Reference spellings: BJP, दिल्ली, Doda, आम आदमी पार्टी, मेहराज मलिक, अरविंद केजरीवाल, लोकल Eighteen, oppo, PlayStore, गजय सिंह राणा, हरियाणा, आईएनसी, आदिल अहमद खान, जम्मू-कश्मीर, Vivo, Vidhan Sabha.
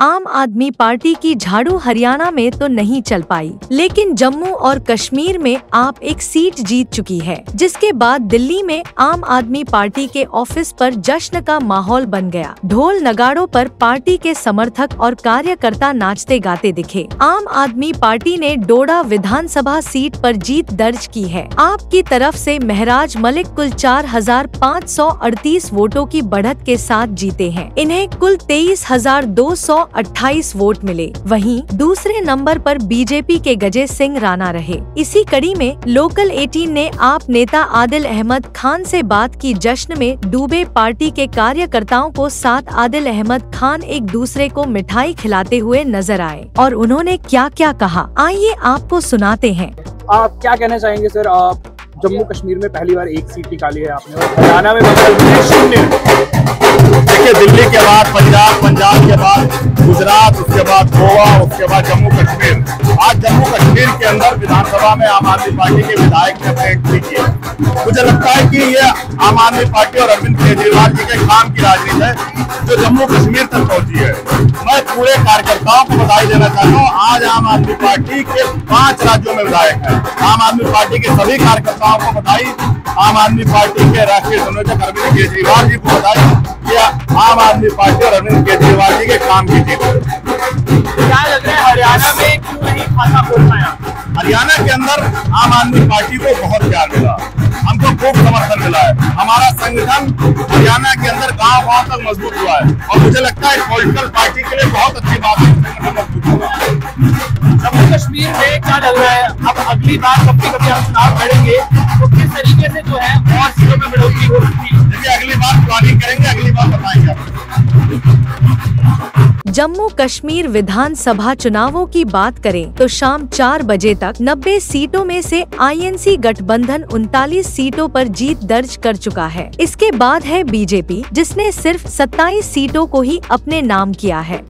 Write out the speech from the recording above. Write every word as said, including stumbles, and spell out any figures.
आम आदमी पार्टी की झाड़ू हरियाणा में तो नहीं चल पाई, लेकिन जम्मू और कश्मीर में आप एक सीट जीत चुकी है, जिसके बाद दिल्ली में आम आदमी पार्टी के ऑफिस पर जश्न का माहौल बन गया। ढोल नगाड़ों पर पार्टी के समर्थक और कार्यकर्ता नाचते गाते दिखे। आम आदमी पार्टी ने डोडा विधानसभा सीट पर जीत दर्ज की है। आपकी तरफ से मेहराज मलिक कुल चार हजार पाँच सौ अड़तीस वोटों की बढ़त के साथ जीते हैं। इन्हें कुल तेईस हजार दो सौ अट्ठाईस वोट मिले। वहीं दूसरे नंबर पर बीजेपी के गजय सिंह राणा रहे। इसी कड़ी में लोकल अठारह ने आप नेता आदिल अहमद खान से बात की। जश्न में डूबे पार्टी के कार्यकर्ताओं को साथ आदिल अहमद खान एक दूसरे को मिठाई खिलाते हुए नजर आए और उन्होंने क्या क्या कहा, आइए आपको सुनाते हैं। आप क्या कहना चाहेंगे सर? आप जम्मू कश्मीर में पहली बार एक सीट निकाली है आपने, हरियाणा में देखिए, दिल्ली के बाद पंजाब, पंजाब के बाद गुजरात, उसके बाद गोवा, उसके बाद जम्मू कश्मीर। आज जम्मू कश्मीर के अंदर विधानसभा में आम आदमी पार्टी के विधायक ने अपने एंट्री की है। मुझे लगता है कि ये आम आदमी पार्टी और अरविंद केजरीवाल जी के काम की राजनीति है जो जम्मू कश्मीर तक पहुँची है। मैं पूरे कार्यकर्ताओं को बधाई देना चाहता हूँ। आज आम आदमी पार्टी के पाँच राज्यों में विधायक है। आम आदमी पार्टी के सभी कार्यकर्ताओं को बधाई, आम आदमी पार्टी के राष्ट्रीय संयोजक अरविंद केजरीवाल जी को बधाई। आम आदमी पार्टी और अरविंद केजरीवाल जी के काम की जीत। क्या लग रहा है हरियाणा में क्यों नहीं खाता खोल पाया? हरियाणा के अंदर आम आदमी पार्टी को बहुत प्यार मिला, हमको खूब समर्थन मिला है। हमारा संगठन हरियाणा के अंदर गांव गांव तक मजबूत हुआ है और मुझे लगता है पॉलिटिकल पार्टी के लिए बहुत अच्छी बात है संगठन मजबूत हुआ। जम्मू कश्मीर में क्या लग रहा है, अब अगली बार कब की कभी आप चुनाव लड़ेंगे तो किस तरीके से जो है और सीटों में बढ़ोतरी हो सकती है? देखिए, अगली बार प्लानिंग करेंगे, अगली बार बताएंगे आपको। जम्मू कश्मीर विधानसभा चुनावों की बात करें तो शाम चार बजे तक नब्बे सीटों में से आई एन सी गठबंधन उनतालीस सीटों पर जीत दर्ज कर चुका है। इसके बाद है बीजेपी, जिसने सिर्फ सत्ताईस सीटों को ही अपने नाम किया है।